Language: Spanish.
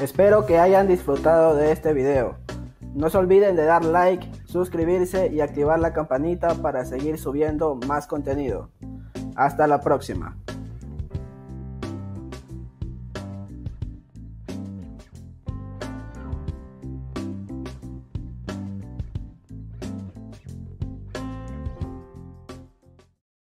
Espero que hayan disfrutado de este video. No se olviden de dar like, suscribirse y activar la campanita para seguir subiendo más contenido. Hasta la próxima.